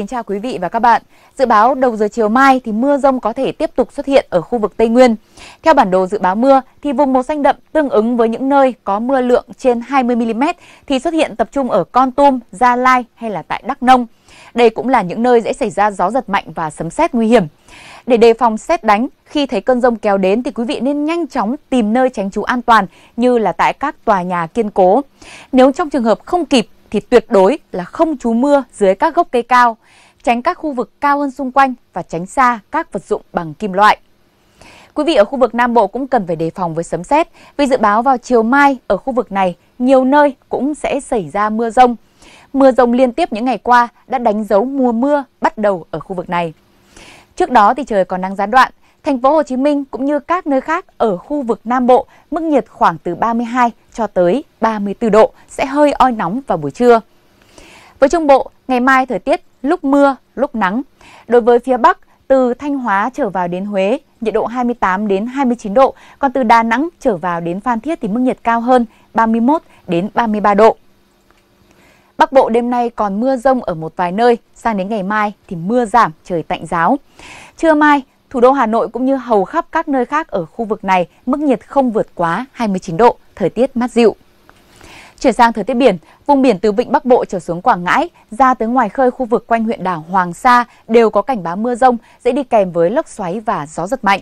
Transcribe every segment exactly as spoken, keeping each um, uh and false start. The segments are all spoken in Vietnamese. kính chào quý vị và các bạn. Dự báo đầu giờ chiều mai thì mưa dông có thể tiếp tục xuất hiện ở khu vực Tây Nguyên. Theo bản đồ dự báo mưa thì vùng màu xanh đậm tương ứng với những nơi có mưa lượng trên hai mươi mi li mét thì xuất hiện tập trung ở Kon Tum, Gia Lai hay là tại Đắk Nông. Đây cũng là những nơi dễ xảy ra gió giật mạnh và sấm sét nguy hiểm. Để đề phòng sét đánh, khi thấy cơn dông kéo đến thì quý vị nên nhanh chóng tìm nơi tránh trú an toàn như là tại các tòa nhà kiên cố. Nếu trong trường hợp không kịp thì tuyệt đối là không trú mưa dưới các gốc cây cao, tránh các khu vực cao hơn xung quanh và tránh xa các vật dụng bằng kim loại. Quý vị ở khu vực Nam Bộ cũng cần phải đề phòng với sấm sét, vì dự báo vào chiều mai ở khu vực này nhiều nơi cũng sẽ xảy ra mưa dông. Mưa dông liên tiếp những ngày qua đã đánh dấu mùa mưa bắt đầu ở khu vực này. Trước đó thì trời còn nắng gián đoạn, thành phố Hồ Chí Minh cũng như các nơi khác ở khu vực Nam Bộ, mức nhiệt khoảng từ ba mươi hai cho tới ba mươi tư độ, sẽ hơi oi nóng vào buổi trưa. Với Trung Bộ, ngày mai thời tiết lúc mưa, lúc nắng. Đối với phía Bắc, từ Thanh Hóa trở vào đến Huế, nhiệt độ hai mươi tám đến hai mươi chín độ, còn từ Đà Nẵng trở vào đến Phan Thiết thì mức nhiệt cao hơn ba mươi mốt đến ba mươi ba độ. Bắc Bộ đêm nay còn mưa dông ở một vài nơi, sang đến ngày mai thì mưa giảm, trời tạnh ráo. Trưa mai, thủ đô Hà Nội cũng như hầu khắp các nơi khác ở khu vực này, mức nhiệt không vượt quá hai mươi chín độ, thời tiết mát dịu. Chuyển sang thời tiết biển, vùng biển từ Vịnh Bắc Bộ trở xuống Quảng Ngãi, ra tới ngoài khơi khu vực quanh huyện đảo Hoàng Sa đều có cảnh báo mưa dông, dễ đi kèm với lốc xoáy và gió giật mạnh.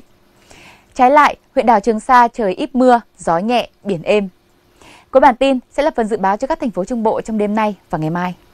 Trái lại, huyện đảo Trường Sa trời ít mưa, gió nhẹ, biển êm. Cuối bản tin sẽ là phần dự báo cho các thành phố Trung Bộ trong đêm nay và ngày mai.